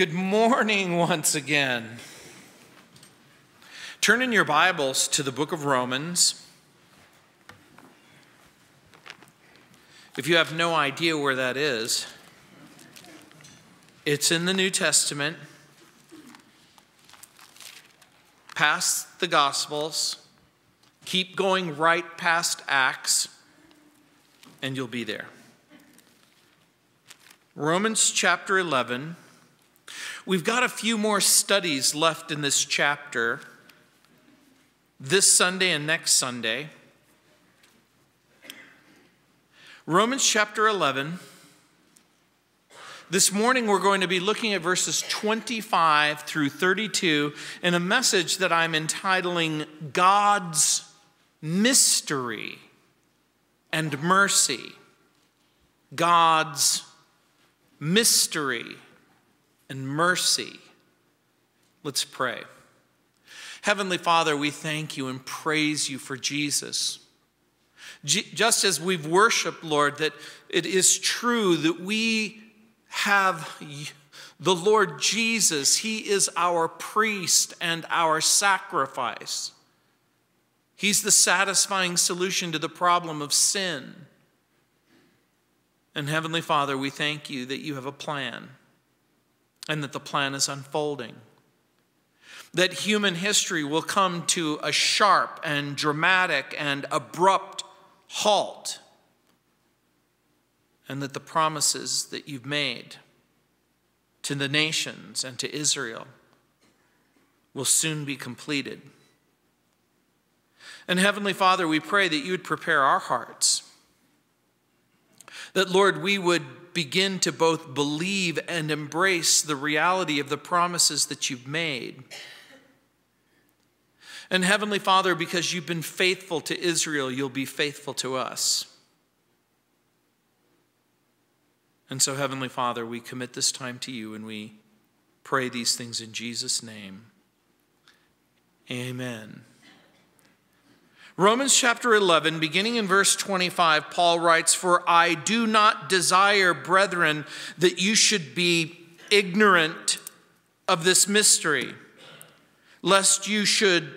Good morning once again. Turn in your Bibles to the book of Romans. If you have no idea where that is, it's in the New Testament, past the Gospels, keep going right past Acts, and you'll be there. Romans chapter 11. We've got a few more studies left in this chapter this Sunday and next Sunday. Romans chapter 11. This morning we're going to be looking at verses 25 through 32 in a message that I'm entitling God's Mystery and Mercy. God's Mystery and Mercy. Let's pray. Heavenly Father, we thank you and praise you for Jesus. Just as we've worshiped, Lord, that it is true that we have the Lord Jesus. He is our priest and our sacrifice. He's the satisfying solution to the problem of sin. And Heavenly Father, we thank you that you have a plan, and that the plan is unfolding. That human history will come to a sharp and dramatic and abrupt halt. And that the promises that you've made to the nations and to Israel will soon be completed. And Heavenly Father, we pray that you would prepare our hearts. That, Lord, we would begin to both believe and embrace the reality of the promises that you've made. And Heavenly Father, because you've been faithful to Israel, you'll be faithful to us. And so, Heavenly Father, we commit this time to you and we pray these things in Jesus' name. Amen. Romans chapter 11, beginning in verse 25, Paul writes, "For I do not desire, brethren, that you should be ignorant of this mystery, lest you should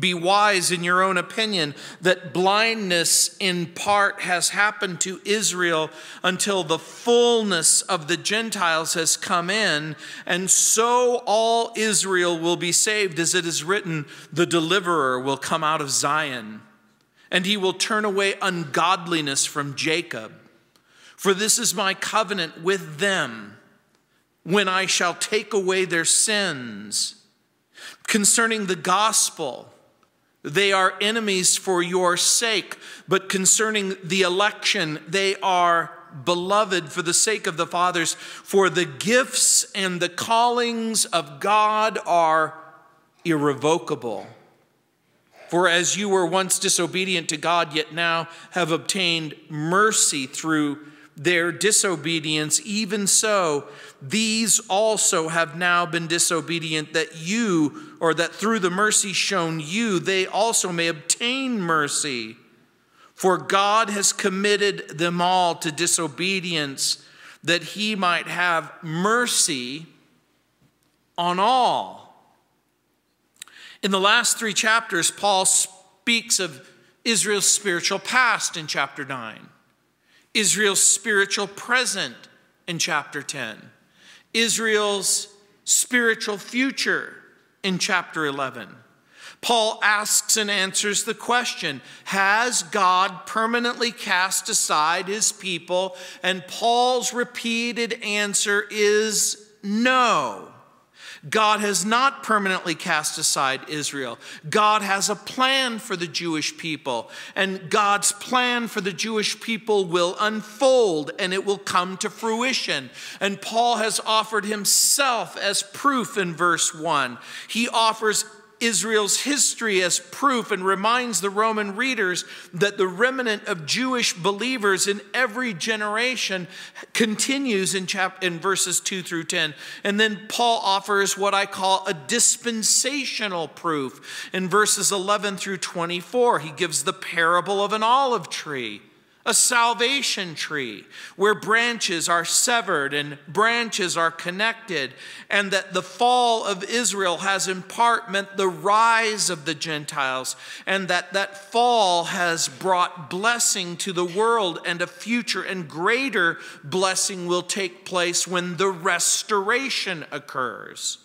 be wise in your own opinion, that blindness in part has happened to Israel until the fullness of the Gentiles has come in, and so all Israel will be saved. As it is written, the deliverer will come out of Zion, and he will turn away ungodliness from Jacob. For this is my covenant with them, when I shall take away their sins. Concerning the gospel, they are enemies for your sake, but concerning the election, they are beloved for the sake of the fathers. For the gifts and the callings of God are irrevocable. For as you were once disobedient to God, yet now have obtained mercy through their disobedience, even so, these also have now been disobedient, that you, or that through the mercy shown you, they also may obtain mercy. For God has committed them all to disobedience, that he might have mercy on all." In the last three chapters, Paul speaks of Israel's spiritual past in chapter 9. Israel's spiritual present in chapter 10. Israel's spiritual future in chapter 11. Paul asks and answers the question, has God permanently cast aside his people? And Paul's repeated answer is no. God has not permanently cast aside Israel. God has a plan for the Jewish people, and God's plan for the Jewish people will unfold and it will come to fruition. And Paul has offered himself as proof in verse 1. He offers Israel's history as proof and reminds the Roman readers that the remnant of Jewish believers in every generation continues in verses 2 through 10. And then Paul offers what I call a dispensational proof. In verses 11 through 24, he gives the parable of an olive tree, a salvation tree where branches are severed and branches are connected, and that the fall of Israel has in part meant the rise of the Gentiles, and that fall has brought blessing to the world, and a future and greater blessing will take place when the restoration occurs.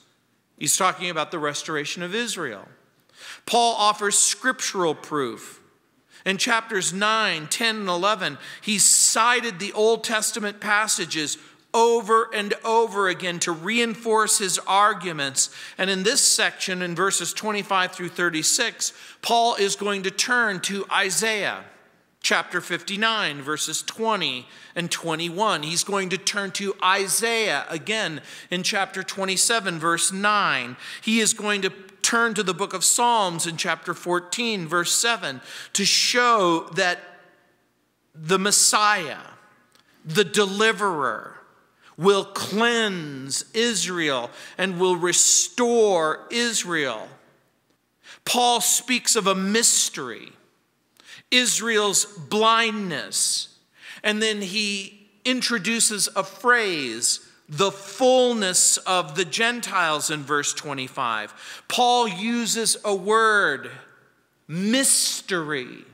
He's talking about the restoration of Israel. Paul offers scriptural proof. In chapters 9, 10, and 11, he cited the Old Testament passages over and over again to reinforce his arguments. And in this section, in verses 25 through 36, Paul is going to turn to Isaiah chapter 59, verses 20 and 21. He's going to turn to Isaiah again in chapter 27, verse 9. He is going to turn to the book of Psalms in chapter 14, verse 7, to show that the Messiah, the deliverer, will cleanse Israel and will restore Israel. Paul speaks of a mystery, Israel's blindness, and then he introduces a phrase, the fullness of the Gentiles, in verse 25. Paul uses a word, mystery.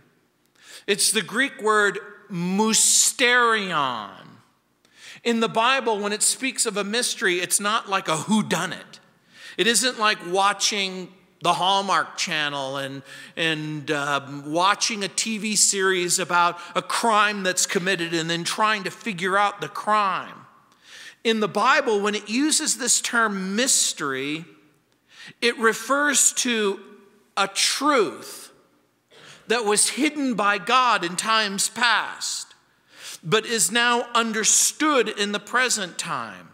It's the Greek word mysterion. In the Bible, when it speaks of a mystery, it's not like a whodunit. It isn't like watching the Hallmark Channel and watching a TV series about a crime that's committed and then trying to figure out the crime. In the Bible, when it uses this term mystery, it refers to a truth that was hidden by God in times past, but is now understood in the present time.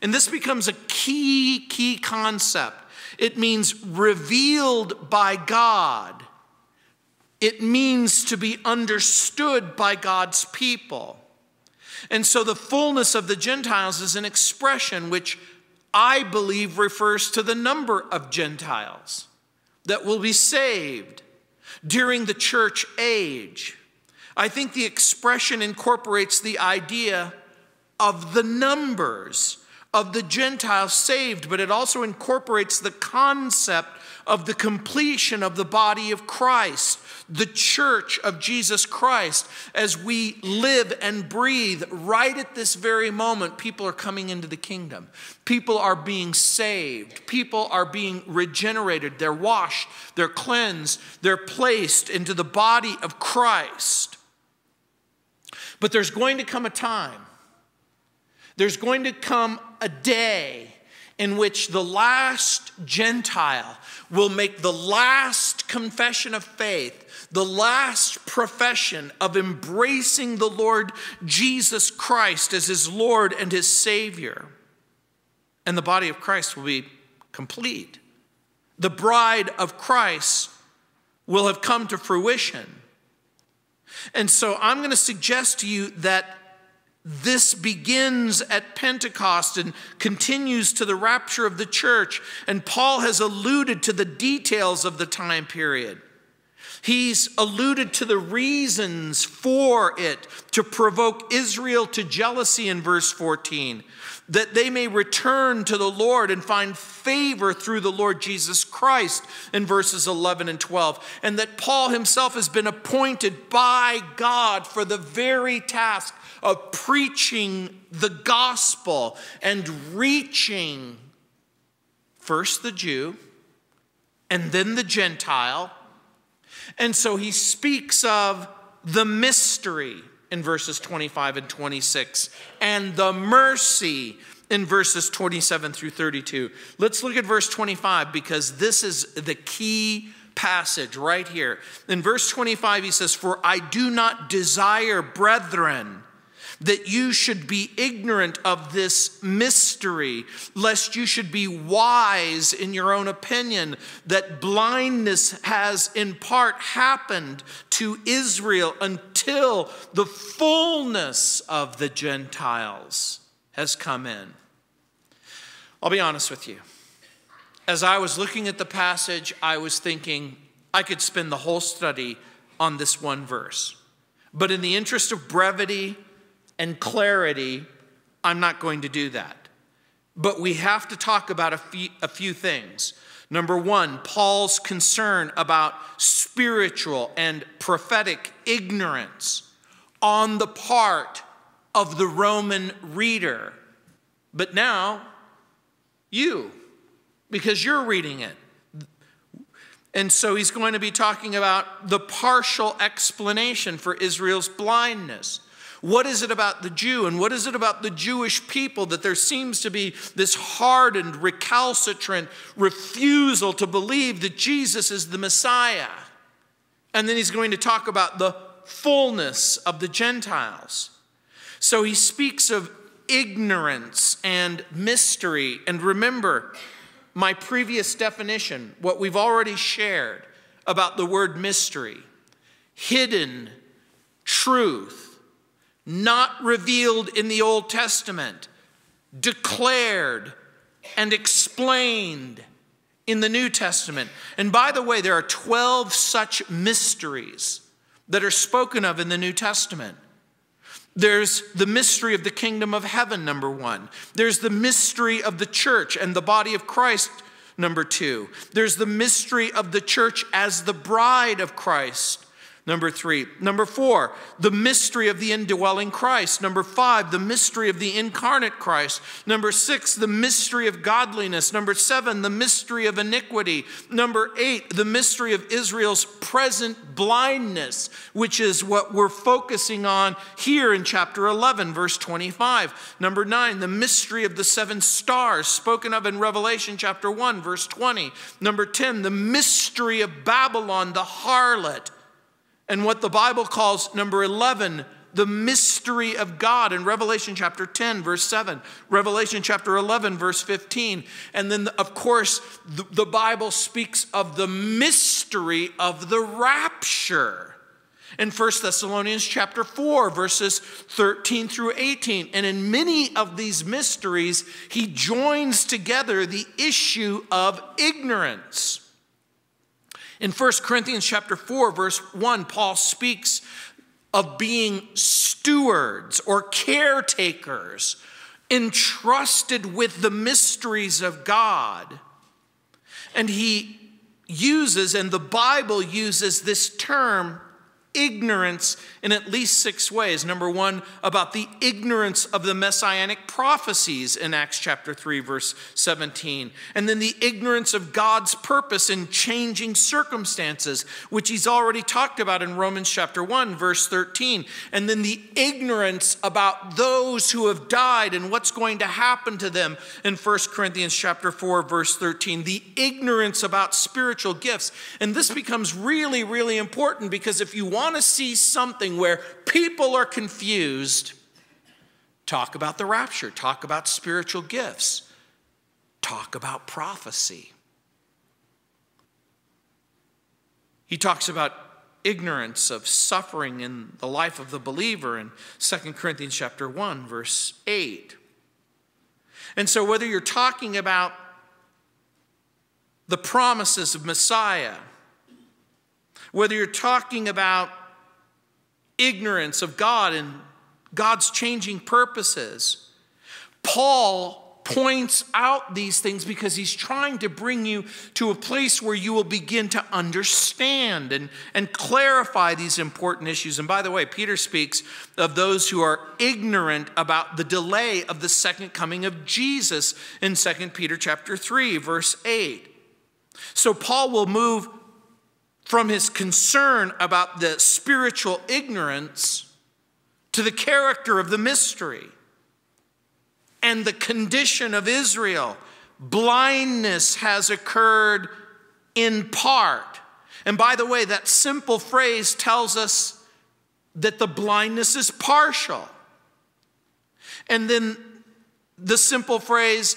And this becomes a key concept. It means revealed by God. It means to be understood by God's people. And so the fullness of the Gentiles is an expression which I believe refers to the number of Gentiles that will be saved during the church age. I think the expression incorporates the idea of the numbers of the Gentiles saved, but it also incorporates the concept of the completion of the body of Christ, the church of Jesus Christ. As we live and breathe right at this very moment, people are coming into the kingdom. People are being saved. People are being regenerated. They're washed. They're cleansed. They're placed into the body of Christ. But there's going to come a time. There's going to come a day in which the last Gentile will make the last confession of faith, the last profession of embracing the Lord Jesus Christ as his Lord and his Savior. And the body of Christ will be complete. The bride of Christ will have come to fruition. And so I'm going to suggest to you that this begins at Pentecost and continues to the rapture of the church. And Paul has alluded to the details of the time period. He's alluded to the reasons for it, to provoke Israel to jealousy in verse 14, that they may return to the Lord and find favor through the Lord Jesus Christ in verses 11 and 12, and that Paul himself has been appointed by God for the very task of preaching the gospel and reaching first the Jew and then the Gentile. And so he speaks of the mystery in verses 25 and 26 and the mercy in verses 27 through 32. Let's look at verse 25, because this is the key passage right here. In verse 25, he says, "For I do not desire, brethren, that you should be ignorant of this mystery, lest you should be wise in your own opinion, that blindness has in part happened to Israel until the fullness of the Gentiles has come in." I'll be honest with you. As I was looking at the passage, I was thinking I could spend the whole study on this one verse. But in the interest of brevity and clarity, I'm not going to do that. But we have to talk about a few things. Number one, Paul's concern about spiritual and prophetic ignorance on the part of the Roman reader. But now, you, because you're reading it. And so he's going to be talking about the partial explanation for Israel's blindness. What is it about the Jew and what is it about the Jewish people that there seems to be this hardened, recalcitrant refusal to believe that Jesus is the Messiah? And then he's going to talk about the fullness of the Gentiles. So he speaks of ignorance and mystery. And remember my previous definition, what we've already shared about the word mystery: hidden truth, not revealed in the Old Testament, declared and explained in the New Testament. And by the way, there are 12 such mysteries that are spoken of in the New Testament. There's the mystery of the kingdom of heaven, number one. There's the mystery of the church and the body of Christ, number two. There's the mystery of the church as the bride of Christ, number three. Number four, the mystery of the indwelling Christ. Number five, the mystery of the incarnate Christ. Number six, the mystery of godliness. Number seven, the mystery of iniquity. Number eight, the mystery of Israel's present blindness, which is what we're focusing on here in chapter 11, verse 25. Number nine, the mystery of the seven stars spoken of in Revelation chapter 1, verse 20. Number 10, the mystery of Babylon, the harlot. And what the Bible calls, number 11, the mystery of God in Revelation chapter 10, verse 7, Revelation chapter 11, verse 15. And then, of course, the Bible speaks of the mystery of the rapture in 1 Thessalonians chapter 4, verses 13 through 18. And in many of these mysteries, he joins together the issue of ignorance. In 1 Corinthians chapter 4, verse 1, Paul speaks of being stewards or caretakers entrusted with the mysteries of God. And he uses, and the Bible uses, this term ignorance in at least six ways. Number one, about the ignorance of the messianic prophecies in Acts chapter 3, verse 17. And then the ignorance of God's purpose in changing circumstances, which he's already talked about in Romans chapter 1, verse 13. And then the ignorance about those who have died and what's going to happen to them in 1 Corinthians chapter 4, verse 13. The ignorance about spiritual gifts. And this becomes really, really important, because if you want to see something where people are confused, talk about the rapture, talk about spiritual gifts, talk about prophecy. He talks about ignorance of suffering in the life of the believer in 2 Corinthians chapter 1, verse 8. And so whether you're talking about the promises of Messiah, whether you're talking about ignorance of God and God's changing purposes, Paul points out these things because he's trying to bring you to a place where you will begin to understand and clarify these important issues. And by the way, Peter speaks of those who are ignorant about the delay of the second coming of Jesus in 2 Peter chapter 3, verse 8. So Paul will move from his concern about the spiritual ignorance to the character of the mystery and the condition of Israel. Blindness has occurred in part. And by the way, that simple phrase tells us that the blindness is partial. And then the simple phrase,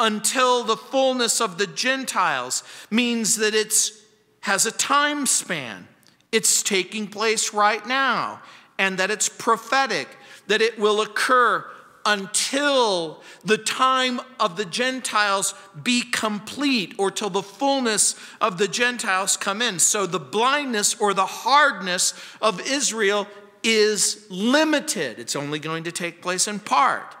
until the fullness of the Gentiles, means that it's has a time span. It's taking place right now, and that it's prophetic, that it will occur until the time of the Gentiles be complete, or till the fullness of the Gentiles come in. So the blindness or the hardness of Israel is limited. It's only going to take place in part.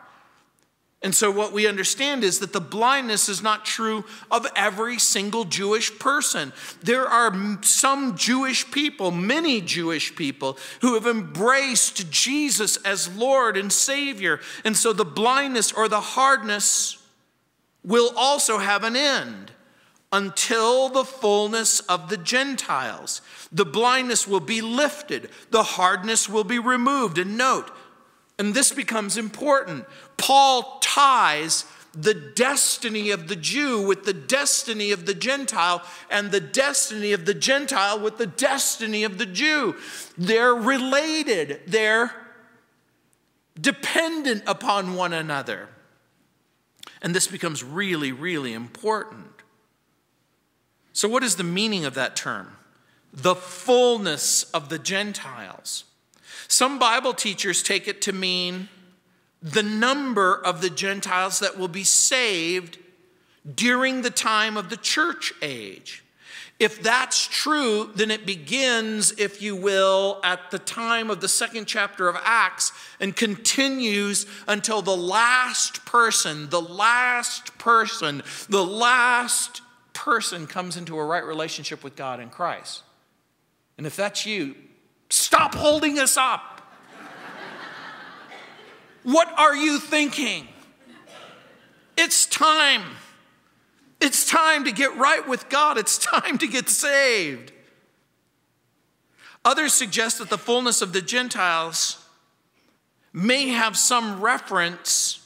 And so what we understand is that the blindness is not true of every single Jewish person. There are some Jewish people, many Jewish people, who have embraced Jesus as Lord and Savior. And so the blindness or the hardness will also have an end until the fullness of the Gentiles. The blindness will be lifted. The hardness will be removed. And note, and this becomes important, Paul ties the destiny of the Jew with the destiny of the Gentile, and the destiny of the Gentile with the destiny of the Jew. They're related. They're dependent upon one another. And this becomes really, really important. So what is the meaning of that term? The fullness of the Gentiles. Some Bible teachers take it to mean the number of the Gentiles that will be saved during the time of the church age. If that's true, then it begins, if you will, at the time of the second chapter of Acts and continues until the last person, the last person, the last person comes into a right relationship with God in Christ. And if that's you, stop holding us up. What are you thinking? It's time. It's time to get right with God. It's time to get saved. Others suggest that the fullness of the Gentiles may have some reference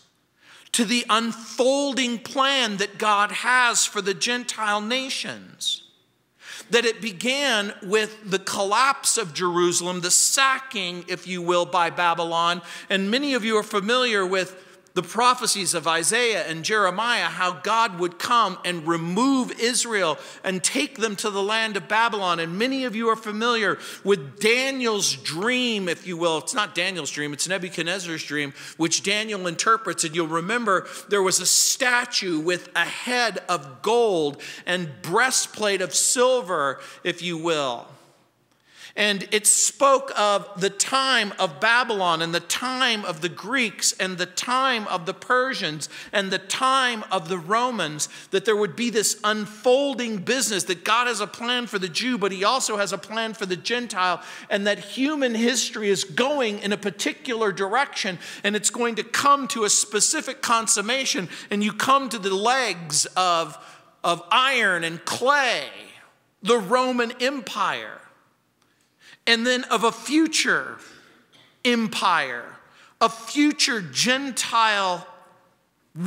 to the unfolding plan that God has for the Gentile nations. That it began with the collapse of Jerusalem, the sacking, if you will, by Babylon. And many of you are familiar with the prophecies of Isaiah and Jeremiah, how God would come and remove Israel and take them to the land of Babylon. And many of you are familiar with Daniel's dream, if you will. It's not Daniel's dream, it's Nebuchadnezzar's dream, which Daniel interprets. And you'll remember there was a statue with a head of gold and breastplate of silver, if you will. And it spoke of the time of Babylon and the time of the Greeks and the time of the Persians and the time of the Romans, that there would be this unfolding business, that God has a plan for the Jew, but he also has a plan for the Gentile, and that human history is going in a particular direction, and it's going to come to a specific consummation, and you come to the legs of iron and clay, the Roman Empire. And then of a future empire, a future Gentile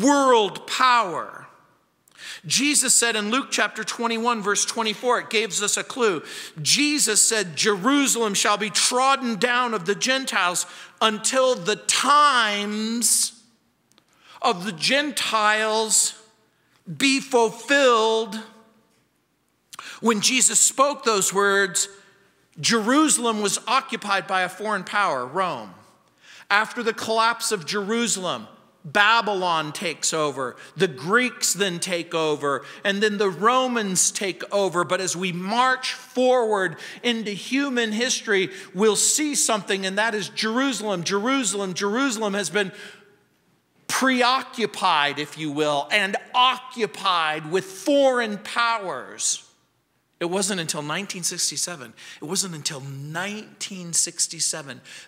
world power. Jesus said in Luke chapter 21, verse 24, it gives us a clue. Jesus said, Jerusalem shall be trodden down of the Gentiles until the times of the Gentiles be fulfilled. When Jesus spoke those words, Jerusalem was occupied by a foreign power, Rome. After the collapse of Jerusalem, Babylon takes over. The Greeks then take over. And then the Romans take over. But as we march forward into human history, we'll see something, and that is Jerusalem. Jerusalem, Jerusalem has been preoccupied, if you will, and occupied with foreign powers. It wasn't until 1967,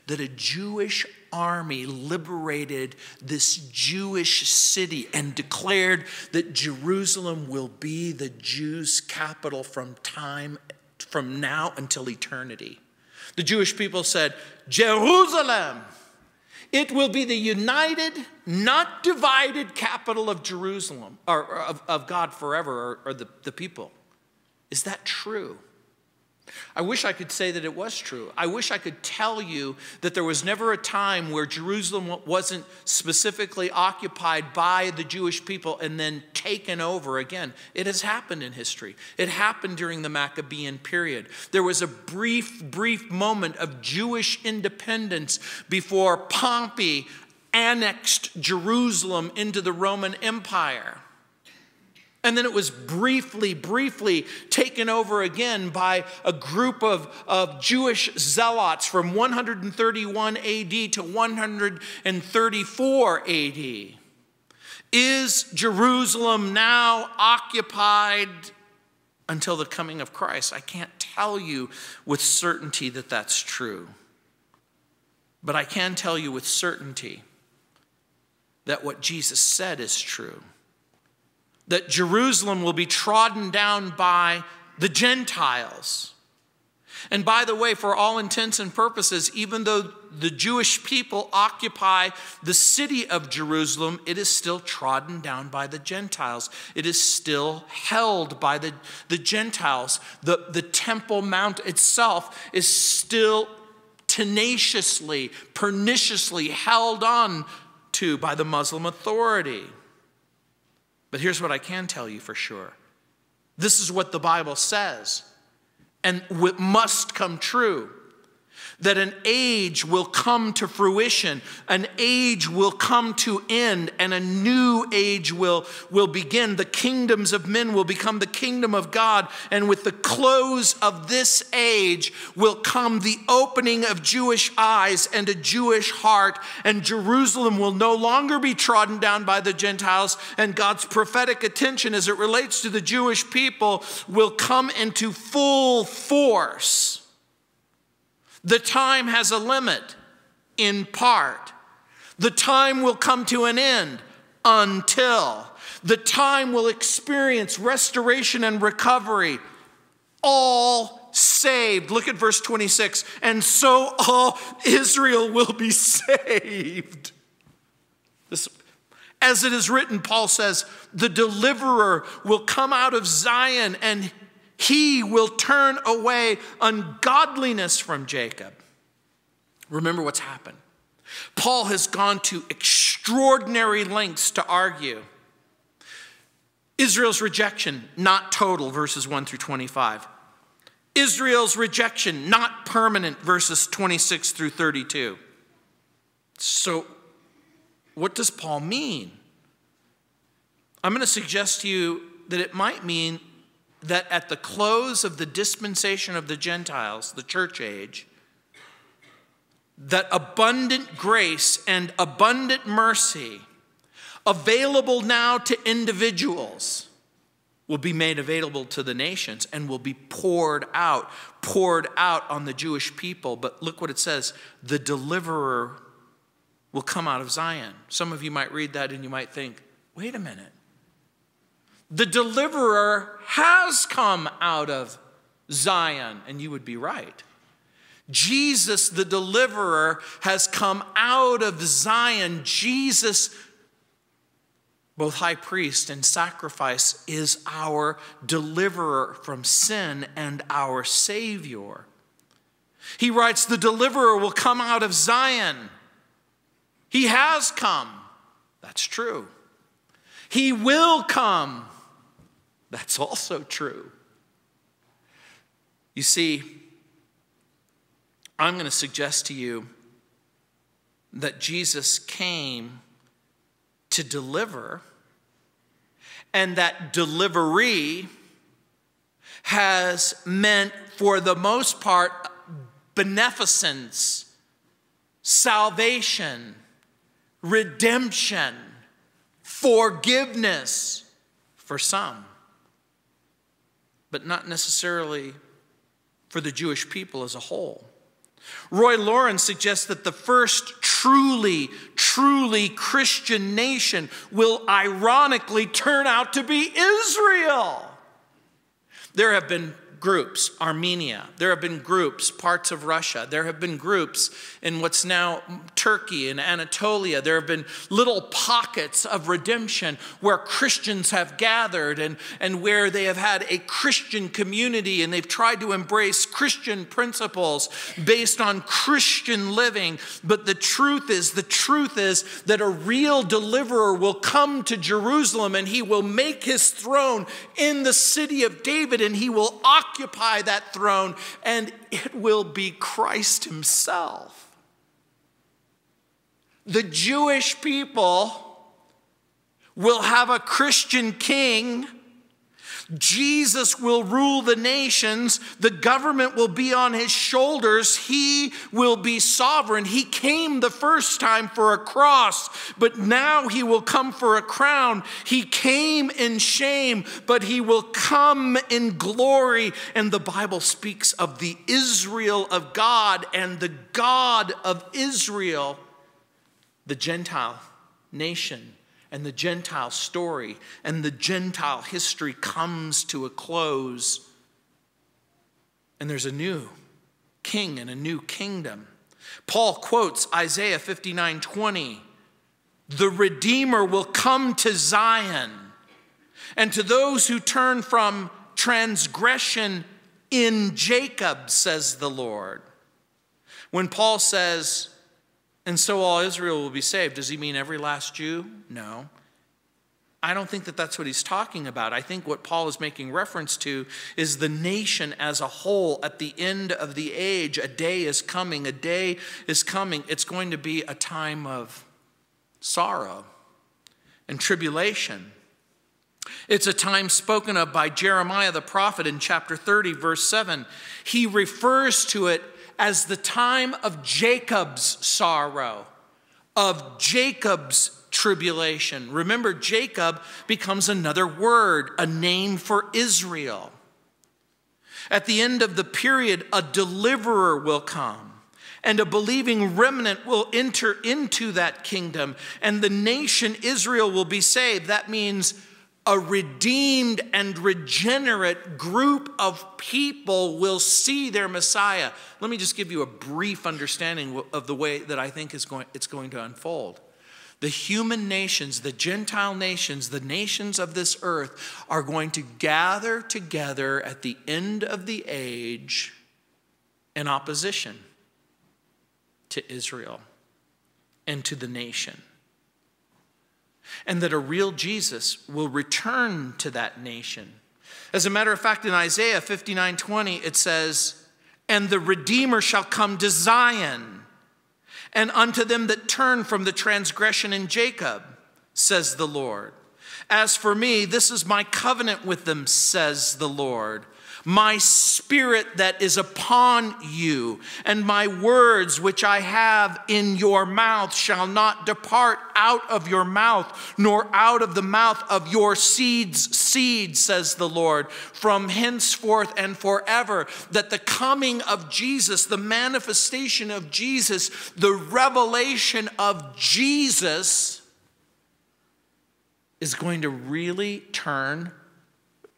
that a Jewish army liberated this Jewish city and declared that Jerusalem will be the Jews' capital from now until eternity. The Jewish people said, Jerusalem, it will be the united, not divided capital of Jerusalem, or of God forever, or the people. Is that true? I wish I could say that it was true. I wish I could tell you that there was never a time where Jerusalem wasn't specifically occupied by the Jewish people and then taken over again. It has happened in history. It happened during the Maccabean period. There was a brief moment of Jewish independence before Pompey annexed Jerusalem into the Roman Empire. And then it was briefly taken over again by a group of Jewish zealots from 131 A.D. to 134 A.D. Is Jerusalem now occupied until the coming of Christ? I can't tell you with certainty that that's true. But I can tell you with certainty that what Jesus said is true. That Jerusalem will be trodden down by the Gentiles. And by the way, for all intents and purposes, even though the Jewish people occupy the city of Jerusalem, it is still trodden down by the Gentiles. It is still held by the Gentiles. The Temple Mount itself is still tenaciously, perniciously held on to by the Muslim authority. But here's what I can tell you for sure. This is what the Bible says, and it must come true, that an age will come to fruition, an age will come to end, and a new age will begin. The kingdoms of men will become the kingdom of God, and with the close of this age will come the opening of Jewish eyes and a Jewish heart, and Jerusalem will no longer be trodden down by the Gentiles, and God's prophetic attention as it relates to the Jewish people will come into full force. The time has a limit, in part. The time will come to an end, until. The time will experience restoration and recovery. All saved. Look at verse 26. And so all Israel will be saved. This, as it is written, Paul says, the deliverer will come out of Zion, and he will turn away ungodliness from Jacob. Remember what's happened. Paul has gone to extraordinary lengths to argue Israel's rejection, not total, verses 1 through 25. Israel's rejection, not permanent, verses 26 through 32. So, what does Paul mean? I'm going to suggest to you that it might mean that at the close of the dispensation of the Gentiles, the church age, that abundant grace and abundant mercy available now to individuals will be made available to the nations and will be poured out on the Jewish people. But look what it says, the deliverer will come out of Zion. Some of you might read that and you might think, wait a minute. The deliverer has come out of Zion. And you would be right. Jesus, the deliverer, has come out of Zion. Jesus, both high priest and sacrifice, is our deliverer from sin and our Savior. He writes, the deliverer will come out of Zion. He has come. That's true. He will come. That's also true. You see, I'm going to suggest to you that Jesus came to deliver, and that delivery has meant, for the most part, beneficence, salvation, redemption, forgiveness for some. But not necessarily for the Jewish people as a whole. Roy Lawrence suggests that the first truly Christian nation will ironically turn out to be Israel. There have been groups, Armenia. There have been groups, parts of Russia. There have been groups in what's now Turkey and Anatolia. There have been little pockets of redemption where Christians have gathered and where they have had a Christian community, and they've tried to embrace Christian principles based on Christian living. But the truth is that a real deliverer will come to Jerusalem, and he will make his throne in the city of David, and he will occupy that throne, and it will be Christ himself. The Jewish people will have a Christian king Jesus will rule the nations. The government will be on his shoulders. He will be sovereign. He came the first time for a cross, but now he will come for a crown. He came in shame, but he will come in glory. And the Bible speaks of the Israel of God and the God of Israel, the Gentile nation. And the Gentile story and the Gentile history comes to a close. And there's a new king and a new kingdom. Paul quotes Isaiah 59:20. The Redeemer will come to Zion, and to those who turn from transgression in Jacob, says the Lord. When Paul says, and so all Israel will be saved, does he mean every last Jew? No. I don't think that that's what he's talking about. I think what Paul is making reference to is the nation as a whole at the end of the age. A day is coming. A day is coming. It's going to be a time of sorrow and tribulation. It's a time spoken of by Jeremiah the prophet in chapter 30, verse 7. He refers to it as the time of Jacob's sorrow, of Jacob's tribulation. Remember, Jacob becomes another word, a name for Israel. At the end of the period, a deliverer will come, and a believing remnant will enter into that kingdom, and the nation Israel will be saved. That means a redeemed and regenerate group of people will see their Messiah. Let me just give you a brief understanding of the way that I think it's going to unfold. The human nations, the Gentile nations, the nations of this earth are going to gather together at the end of the age in opposition to Israel and to the nation. And that a real Jesus will return to that nation. As a matter of fact, in Isaiah 59:20, it says, and the Redeemer shall come to Zion, and unto them that turn from the transgression in Jacob, says the Lord. As for me, this is my covenant with them, says the Lord. My spirit that is upon you, and my words which I have in your mouth shall not depart out of your mouth, nor out of the mouth of your seed's seed, says the Lord, from henceforth and forever. That the coming of Jesus, the manifestation of Jesus, the revelation of Jesus is going to really turn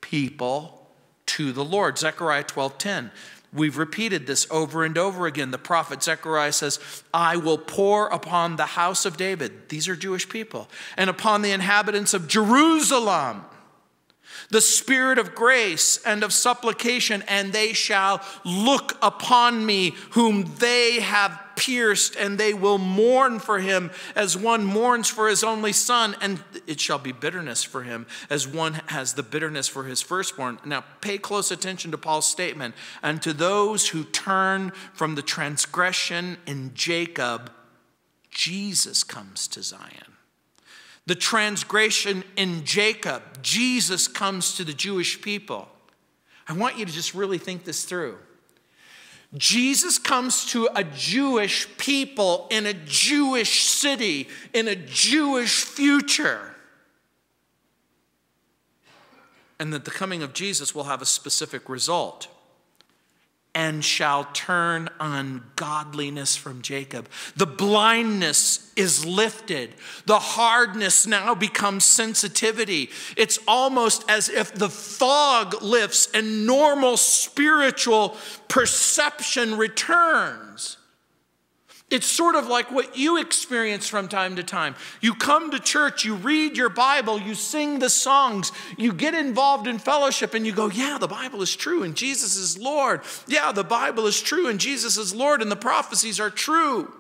people to the Lord. Zechariah 12:10. We've repeated this over and over again. The prophet Zechariah says, I will pour upon the house of David, these are Jewish people, and upon the inhabitants of Jerusalem, the spirit of grace and of supplication, and they shall look upon me whom they have pierced, and they will mourn for him as one mourns for his only son, and it shall be bitterness for him as one has the bitterness for his firstborn. Now pay close attention to Paul's statement, and to those who turn from the transgression in Jacob, Jesus comes to Zion. The transgression in Jacob, Jesus comes to the Jewish people. I want you to just really think this through. Jesus comes to a Jewish people in a Jewish city, in a Jewish future. And that the coming of Jesus will have a specific result. And shall turn ungodliness from Jacob. The blindness is lifted. The hardness now becomes sensitivity. It's almost as if the fog lifts and normal spiritual perception returns. It's sort of like what you experience from time to time. You come to church, you read your Bible, you sing the songs, you get involved in fellowship, and you go, yeah, the Bible is true and Jesus is Lord. Yeah, the Bible is true and Jesus is Lord and the prophecies are true.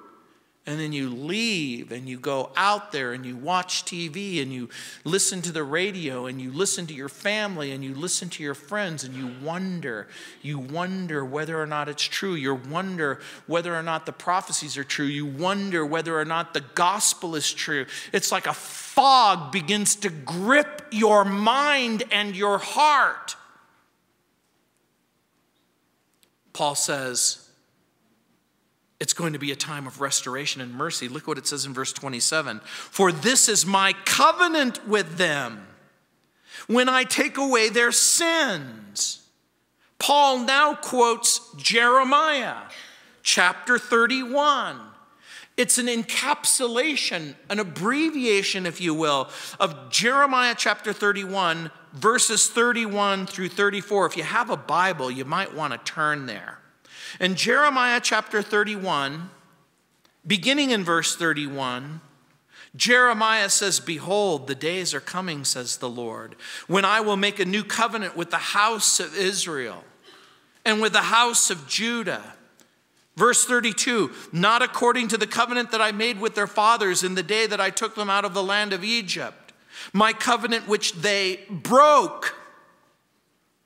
And then you leave and you go out there and you watch TV and you listen to the radio and you listen to your family and you listen to your friends and you wonder whether or not it's true. You wonder whether or not the prophecies are true. You wonder whether or not the gospel is true. It's like a fog begins to grip your mind and your heart. Paul says, it's going to be a time of restoration and mercy. Look what it says in verse 27. For this is my covenant with them when I take away their sins. Paul now quotes Jeremiah chapter 31. It's an encapsulation, an abbreviation, if you will, of Jeremiah chapter 31, verses 31 through 34. If you have a Bible, you might want to turn there. In Jeremiah chapter 31, beginning in verse 31, Jeremiah says, behold, the days are coming, says the Lord, when I will make a new covenant with the house of Israel and with the house of Judah. Verse 32, not according to the covenant that I made with their fathers in the day that I took them out of the land of Egypt, my covenant which they broke,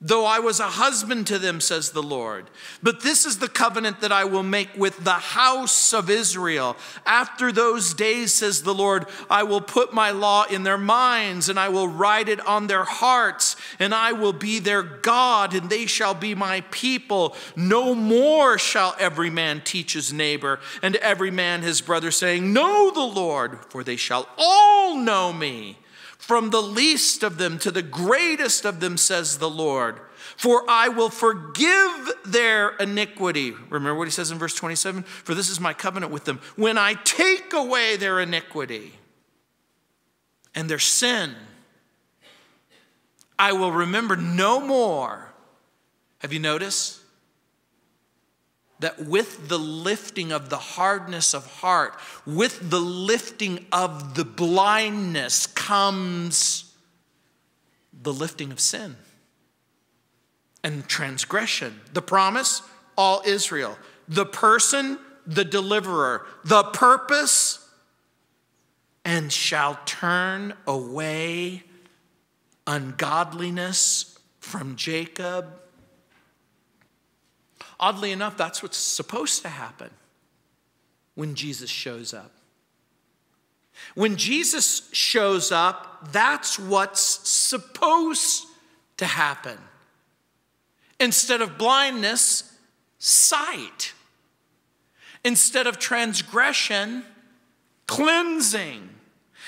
though I was a husband to them, says the Lord. But this is the covenant that I will make with the house of Israel. After those days, says the Lord, I will put my law in their minds, and I will write it on their hearts, and I will be their God, and they shall be my people. No more shall every man teach his neighbor, and every man his brother, saying, know the Lord, for they shall all know me. From the least of them to the greatest of them, says the Lord. For I will forgive their iniquity. Remember what he says in verse 27? For this is my covenant with them, when I take away their iniquity and their sin, I will remember no more. Have you noticed that with the lifting of the hardness of heart, with the lifting of the blindness comes the lifting of sin and transgression. The promise, all Israel. The person, the deliverer. The purpose, and shall turn away ungodliness from Jacob. Oddly enough, that's what's supposed to happen when Jesus shows up. When Jesus shows up, that's what's supposed to happen. Instead of blindness, sight. Instead of transgression, cleansing.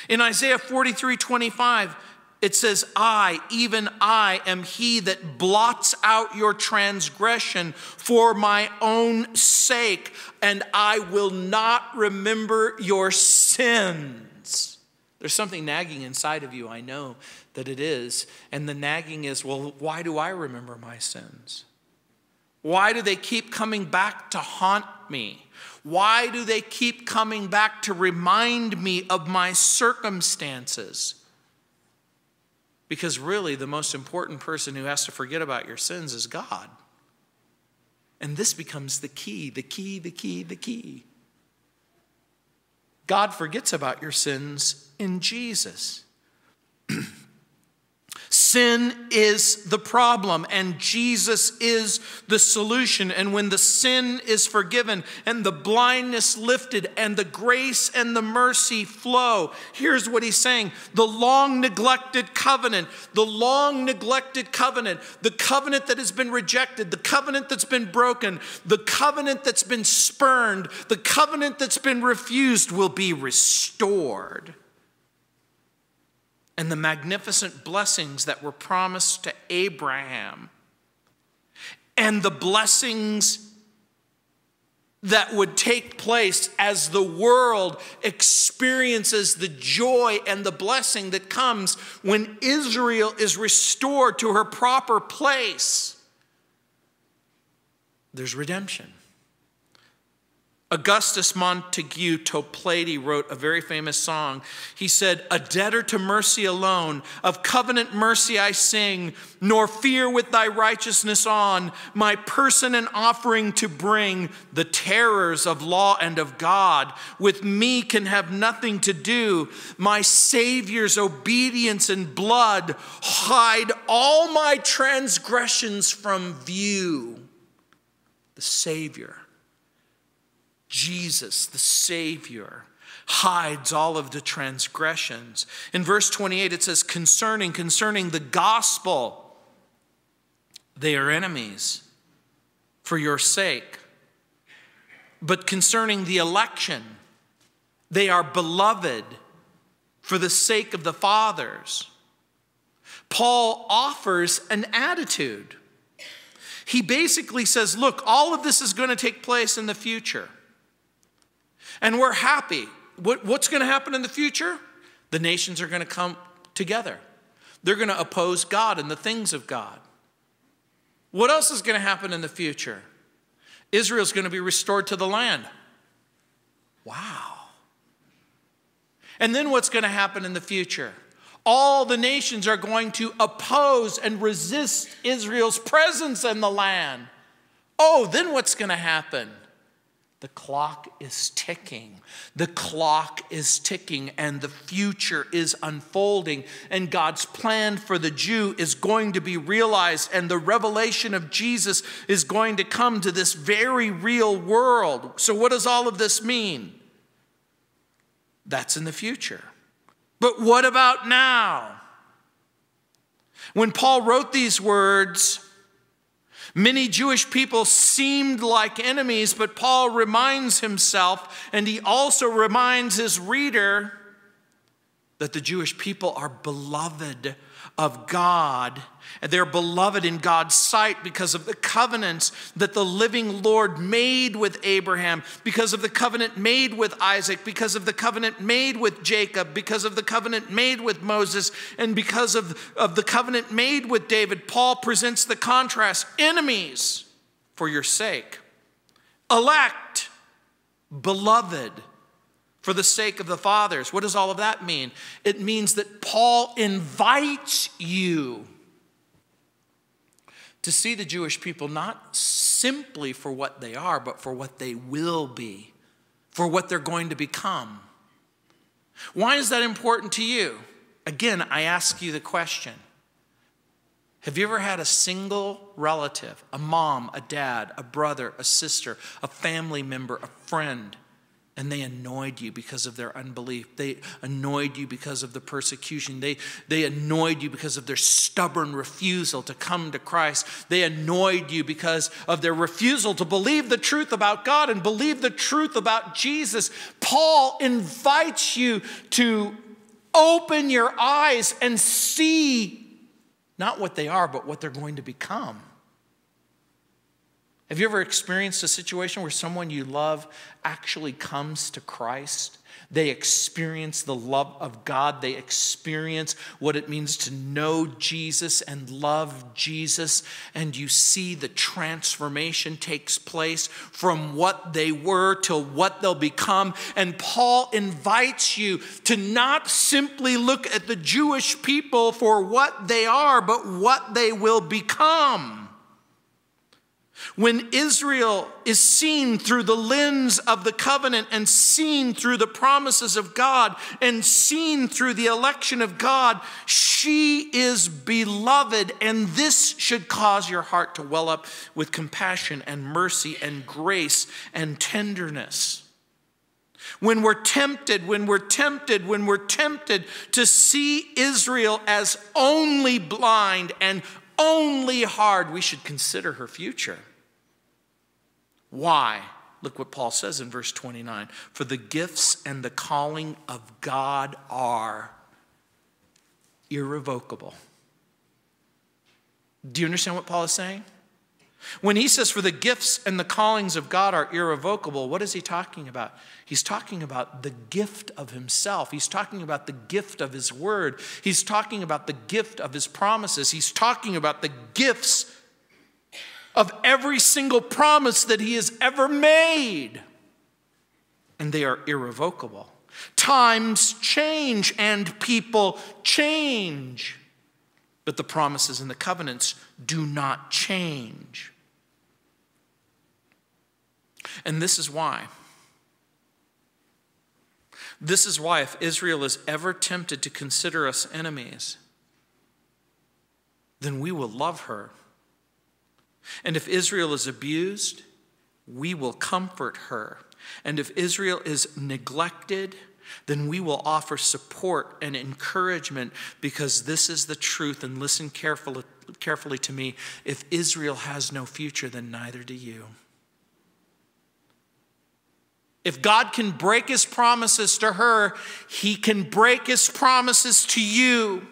In Isaiah 43:25, it says, I, even I, am he that blots out your transgression for my own sake, and I will not remember your sins. There's something nagging inside of you, I know that it is. And the nagging is, well, why do I remember my sins? Why do they keep coming back to haunt me? Why do they keep coming back to remind me of my circumstances? Because really, the most important person who has to forget about your sins is God. And this becomes the key, the key, the key, the key. God forgets about your sins in Jesus. Sin is the problem, and Jesus is the solution. And when the sin is forgiven, and the blindness lifted, and the grace and the mercy flow, here's what he's saying. The long-neglected covenant, the long-neglected covenant, the covenant that has been rejected, the covenant that's been broken, the covenant that's been spurned, the covenant that's been refused will be restored. And the magnificent blessings that were promised to Abraham, and the blessings that would take place as the world experiences the joy and the blessing that comes when Israel is restored to her proper place. There's redemption. Augustus Montague Toplady wrote a very famous song. He said, "A debtor to mercy alone, of covenant mercy I sing, nor fear with thy righteousness on, my person and offering to bring. The terrors of law and of God with me can have nothing to do. My Savior's obedience and blood hide all my transgressions from view." The Savior, Jesus, the Savior, hides all of the transgressions. In verse 28, it says, concerning the gospel, they are enemies for your sake. But concerning the election, they are beloved for the sake of the fathers. Paul offers an attitude. He basically says, look, all of this is going to take place in the future. And we're happy. What's going to happen in the future? The nations are going to come together. They're going to oppose God and the things of God. What else is going to happen in the future? Israel's going to be restored to the land. Wow. And then what's going to happen in the future? All the nations are going to oppose and resist Israel's presence in the land. Oh, then what's going to happen? The clock is ticking. The clock is ticking, and the future is unfolding, and God's plan for the Jew is going to be realized, and the revelation of Jesus is going to come to this very real world. So what does all of this mean? That's in the future. But what about now? When Paul wrote these words, many Jewish people seemed like enemies, but Paul reminds himself, and he also reminds his reader, that the Jewish people are beloved of God, and they're beloved in God's sight because of the covenants that the living Lord made with Abraham, because of the covenant made with Isaac, because of the covenant made with Jacob, because of the covenant made with Moses, and because of the covenant made with David. Paul presents the contrast: enemies for your sake, elect, beloved for the sake of the fathers. What does all of that mean? It means that Paul invites you to see the Jewish people not simply for what they are, but for what they will be, for what they're going to become. Why is that important to you? Again, I ask you the question. Have you ever had a single relative, a mom, a dad, a brother, a sister, a family member, a friend, and they annoyed you because of their unbelief? They annoyed you because of the persecution. They annoyed you because of their stubborn refusal to come to Christ. They annoyed you because of their refusal to believe the truth about God and believe the truth about Jesus. Paul invites you to open your eyes and see not what they are, but what they're going to become. Have you ever experienced a situation where someone you love actually comes to Christ? They experience the love of God. They experience what it means to know Jesus and love Jesus. And you see the transformation takes place from what they were to what they'll become. And Paul invites you to not simply look at the Jewish people for what they are, but what they will become. When Israel is seen through the lens of the covenant and seen through the promises of God and seen through the election of God, she is beloved, and this should cause your heart to well up with compassion and mercy and grace and tenderness. When we're tempted, when we're tempted to see Israel as only blind and only hard, we should consider her future. Why? Look what Paul says in verse 29. For the gifts and the calling of God are irrevocable. Do you understand what Paul is saying? When he says for the gifts and the callings of God are irrevocable, what is he talking about? He's talking about the gift of himself. He's talking about the gift of his word. He's talking about the gift of his promises. He's talking about the gifts of every single promise that he has ever made. and they are irrevocable. Times change and people change, but the promises and the covenants do not change. And this is why. This is why if Israel is ever tempted to consider us enemies, then we will love her. And if Israel is abused, we will comfort her. And if Israel is neglected, then we will offer support and encouragement, because this is the truth. And listen carefully to me. If Israel has no future, then neither do you. If God can break his promises to her, he can break his promises to you.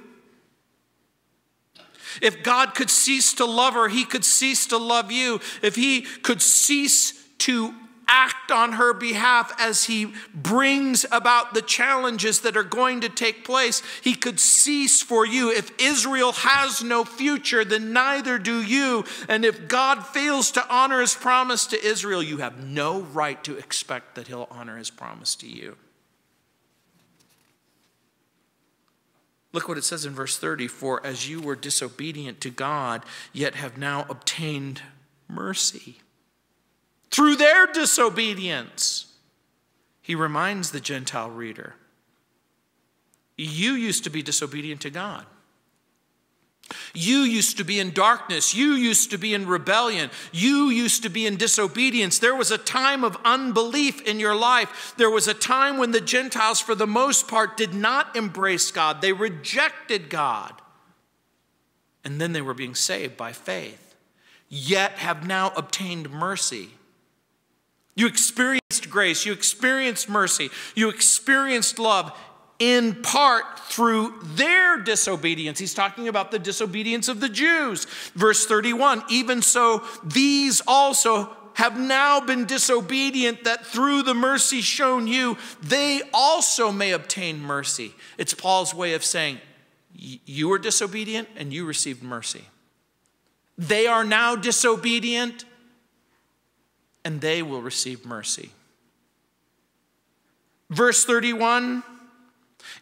If God could cease to love her, he could cease to love you. If he could cease to act on her behalf as he brings about the challenges that are going to take place, he could cease for you. If Israel has no future, then neither do you. And if God fails to honor his promise to Israel, you have no right to expect that he'll honor his promise to you. Look what it says in verse 30. For as you were disobedient to God, yet have now obtained mercy. Through their disobedience, he reminds the Gentile reader, you used to be disobedient to God. You used to be in darkness. You used to be in rebellion. You used to be in disobedience. There was a time of unbelief in your life. There was a time when the Gentiles, for the most part, did not embrace God. They rejected God. And then they were being saved by faith, yet have now obtained mercy. You experienced grace. You experienced mercy. You experienced love, in part through their disobedience. He's talking about the disobedience of the Jews. Verse 31, even so, these also have now been disobedient, that through the mercy shown you, they also may obtain mercy. It's Paul's way of saying, you were disobedient and you received mercy. They are now disobedient and they will receive mercy. Verse 31,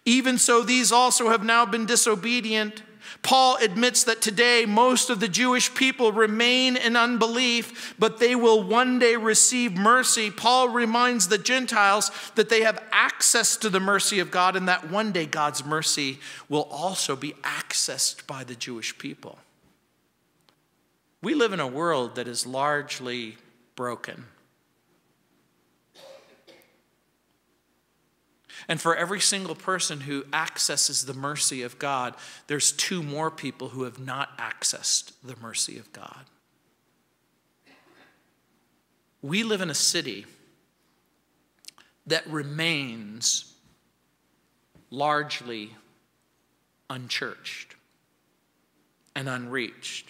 even so, these also have now been disobedient. Paul admits that today most of the Jewish people remain in unbelief, but they will one day receive mercy. Paul reminds the Gentiles that they have access to the mercy of God, and that one day God's mercy will also be accessed by the Jewish people. We live in a world that is largely broken. And for every single person who accesses the mercy of God, there's two more people who have not accessed the mercy of God. We live in a city that remains largely unchurched and unreached,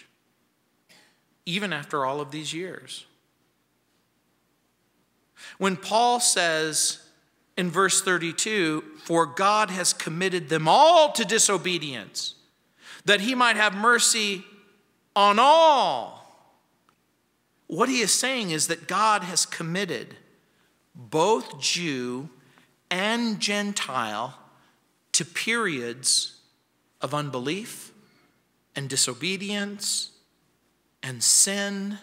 even after all of these years. When Paul says, in verse 32, for God has committed them all to disobedience, that he might have mercy on all. What he is saying is that God has committed both Jew and Gentile to periods of unbelief and disobedience and sin,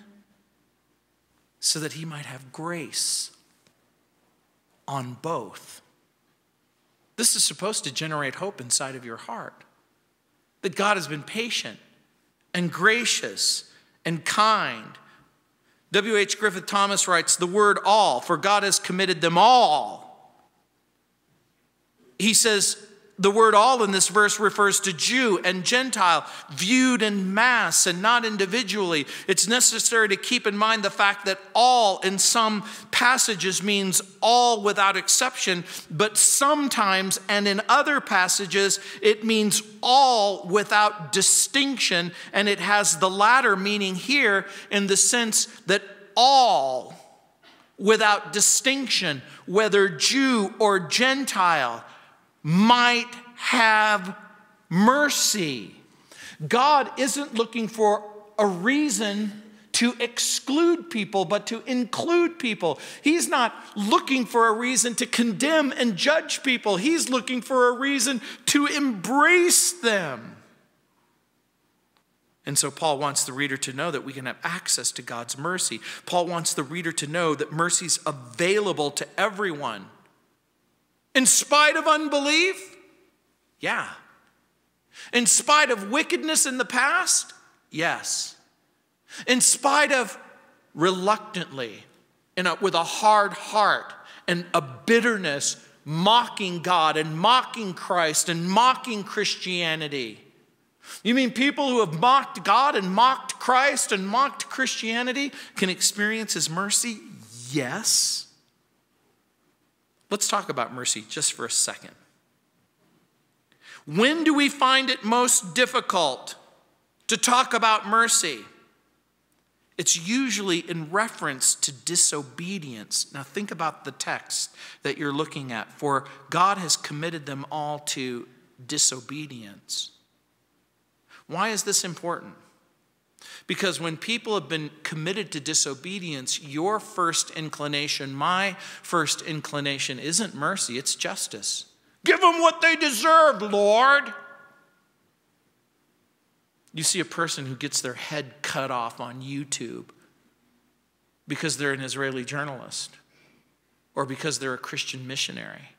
so that he might have grace on both. This is supposed to generate hope inside of your heart, that God has been patient and gracious and kind. W.H. Griffith Thomas writes, the word all, for God has committed them all. He says, the word all in this verse refers to Jew and Gentile, viewed in mass and not individually. It's necessary to keep in mind the fact that all in some passages means all without exception, but sometimes and in other passages it means all without distinction, and it has the latter meaning here in the sense that all without distinction, whether Jew or Gentile, might have mercy. God isn't looking for a reason to exclude people, but to include people. He's not looking for a reason to condemn and judge people. He's looking for a reason to embrace them. And so Paul wants the reader to know that we can have access to God's mercy. Paul wants the reader to know that mercy's available to everyone. In spite of unbelief? Yeah. In spite of wickedness in the past? Yes. In spite of reluctantly, and with a hard heart and a bitterness, mocking God and mocking Christ and mocking Christianity. You mean people who have mocked God and mocked Christ and mocked Christianity can experience his mercy? Yes. Let's talk about mercy just for a second. When do we find it most difficult to talk about mercy? It's usually in reference to disobedience. Now think about the text that you're looking at. For God has committed them all to disobedience. Why is this important? Because when people have been committed to disobedience, your first inclination, my first inclination isn't mercy, it's justice. Give them what they deserve, Lord. You see a person who gets their head cut off on YouTube because they're an Israeli journalist or because they're a Christian missionary.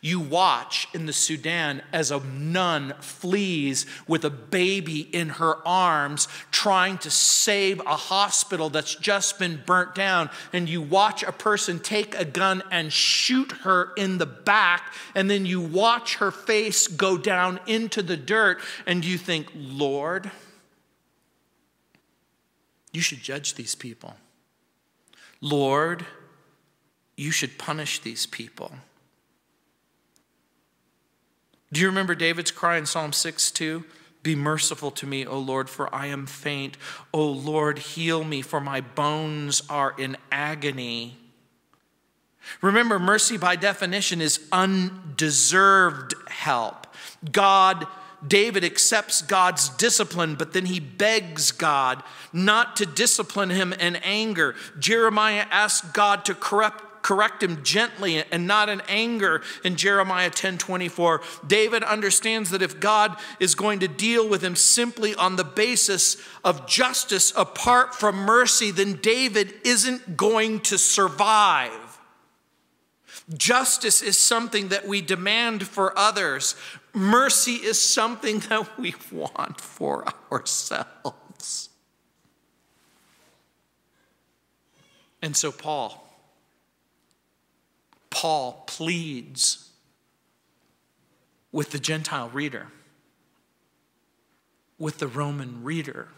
You watch in the Sudan as a nun flees with a baby in her arms trying to save a hospital that's just been burnt down, and you watch a person take a gun and shoot her in the back, and then you watch her face go down into the dirt, and you think, Lord, you should judge these people. Lord, you should punish these people. Do you remember David's cry in Psalm 6:2? Be merciful to me, O Lord, for I am faint. O Lord, heal me, for my bones are in agony. Remember, mercy by definition is undeserved help. David accepts God's discipline, but then he begs God not to discipline him in anger. Jeremiah asks God to correct him gently and not in anger in Jeremiah 10:24. David understands that if God is going to deal with him simply on the basis of justice apart from mercy, then David isn't going to survive. Justice is something that we demand for others. Mercy is something that we want for ourselves. And so Paul pleads with the Gentile reader, with the Roman reader,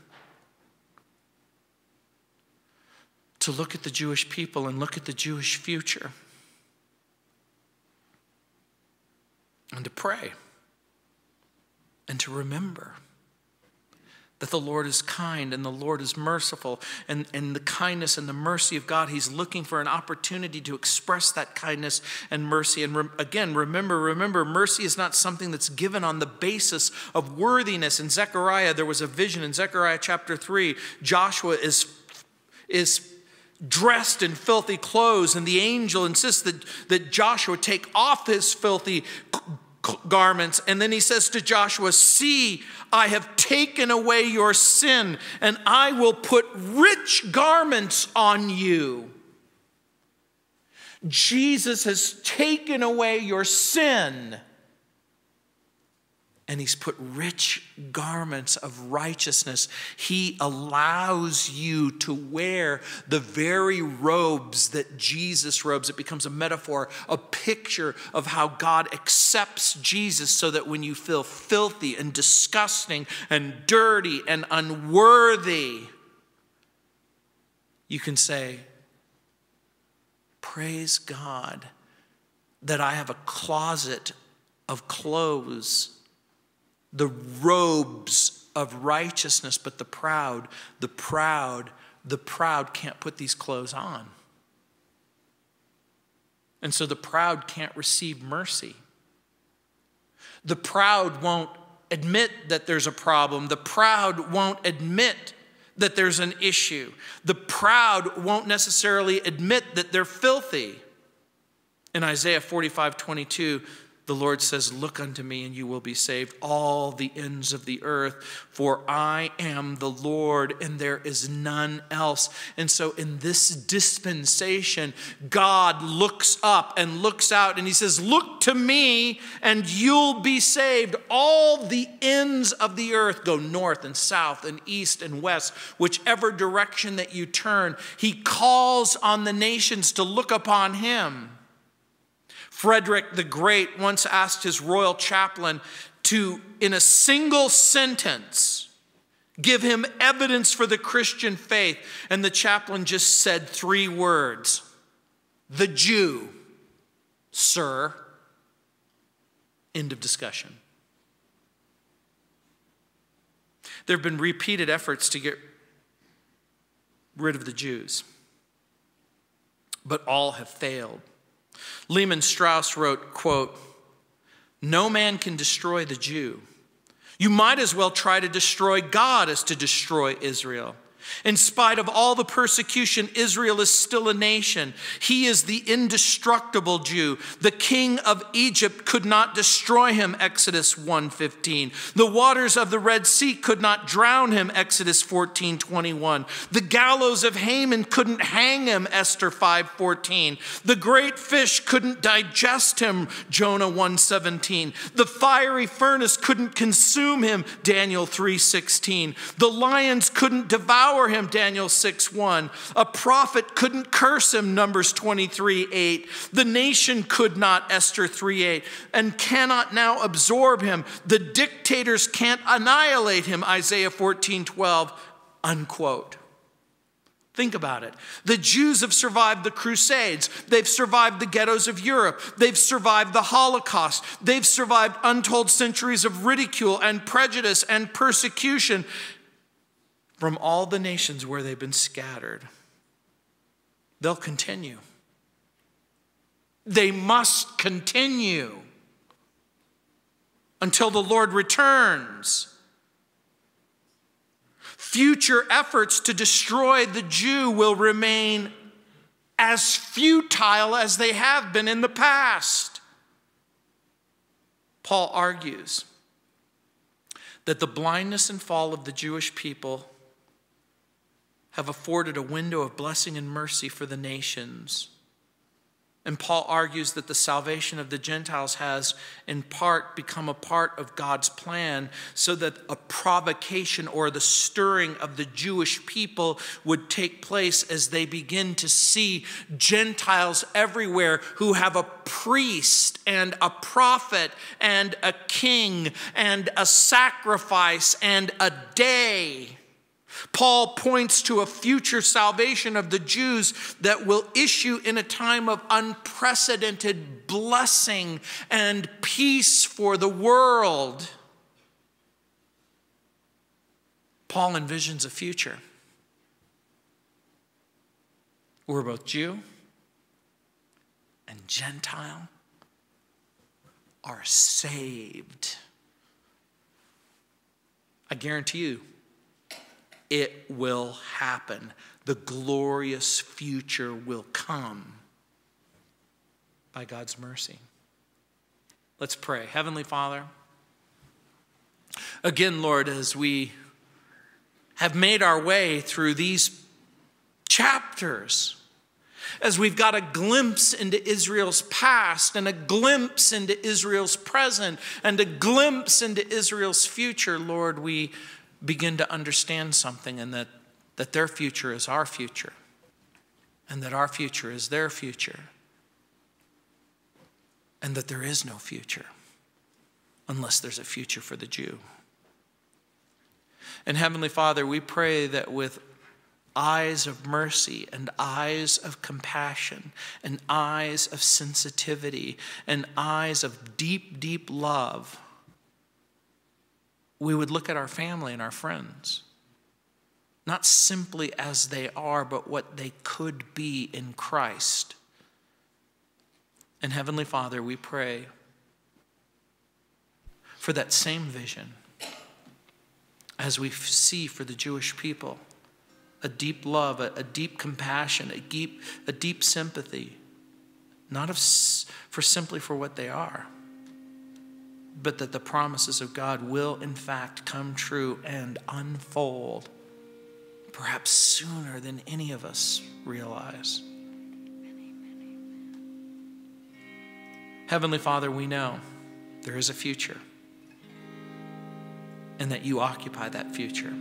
to look at the Jewish people and look at the Jewish future and to pray and to remember that the Lord is kind and the Lord is merciful, and the kindness and the mercy of God, he's looking for an opportunity to express that kindness and mercy. And remember, mercy is not something that's given on the basis of worthiness. In Zechariah, there was a vision in Zechariah chapter 3. Joshua is dressed in filthy clothes, and the angel insists that Joshua take off his filthy garments, and then he says to Joshua, see, I have taken away your sin, and I will put rich garments on you. Jesus has taken away your sin, and he's put rich garments of righteousness. He allows you to wear the very robes that Jesus robes. It becomes a metaphor, a picture of how God accepts Jesus, so that when you feel filthy and disgusting and dirty and unworthy, you can say, praise God that I have a closet of clothes, the robes of righteousness. But the proud can't put these clothes on. And so the proud can't receive mercy. The proud won't admit that there's a problem. The proud won't admit that there's an issue. The proud won't necessarily admit that they're filthy. In Isaiah 45:22, the Lord says, "Look unto me and you will be saved, all the ends of the earth, for I am the Lord and there is none else." And so in this dispensation, God looks up and looks out and he says, "Look to me and you'll be saved, all the ends of the earth." Go north and south and east and west, whichever direction that you turn. He calls on the nations to look upon him. Frederick the Great once asked his royal chaplain to, in a single sentence, give him evidence for the Christian faith. And the chaplain just said three words: "The Jew, sir." End of discussion. There have been repeated efforts to get rid of the Jews, but all have failed. Lehman Strauss wrote, quote, "No man can destroy the Jew. You might as well try to destroy God as to destroy Israel. In spite of all the persecution, Israel is still a nation. He is the indestructible Jew. The king of Egypt could not destroy him," Exodus 1:15. "The waters of the Red Sea could not drown him," Exodus 14:21. "The gallows of Haman couldn't hang him," Esther 5:14. "The great fish couldn't digest him," Jonah 1:17. "The fiery furnace couldn't consume him," Daniel 3:16. "The lions couldn't devour him," Daniel 6:1. "A prophet couldn't curse him," Numbers 23:8. "The nation could not," Esther 3:8, "and cannot now absorb him. The dictators can't annihilate him," Isaiah 14:12, unquote. Think about it. The Jews have survived the Crusades. They've survived the ghettos of Europe. They've survived the Holocaust. They've survived untold centuries of ridicule and prejudice and persecution from all the nations where they've been scattered. They'll continue. They must continue until the Lord returns. Future efforts to destroy the Jew will remain as futile as they have been in the past. Paul argues that the blindness and fall of the Jewish people have afforded a window of blessing and mercy for the nations. And Paul argues that the salvation of the Gentiles has, in part, become a part of God's plan so that a provocation or the stirring of the Jewish people would take place as they begin to see Gentiles everywhere who have a priest and a prophet and a king and a sacrifice and a day. Paul points to a future salvation of the Jews that will issue in a time of unprecedented blessing and peace for the world. Paul envisions a future where both Jew and Gentile are saved. I guarantee you, it will happen. The glorious future will come by God's mercy. Let's pray. Heavenly Father, again, Lord, as we have made our way through these chapters, as we've got a glimpse into Israel's past and a glimpse into Israel's present and a glimpse into Israel's future, Lord, we begin to understand something, and that their future is our future, and that our future is their future, and that there is no future unless there's a future for the Jew. And Heavenly Father, we pray that with eyes of mercy and eyes of compassion and eyes of sensitivity and eyes of deep, deep love, we would look at our family and our friends, not simply as they are, but what they could be in Christ. And Heavenly Father, we pray for that same vision as we see for the Jewish people a deep love, a deep compassion, a deep sympathy, not simply for what they are, but that the promises of God will in fact come true and unfold, perhaps sooner than any of us realize. Heavenly Father, we know there is a future, and that you occupy that future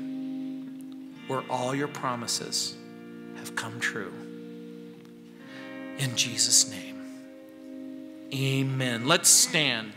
where all your promises have come true. In Jesus' name, amen. Let's stand.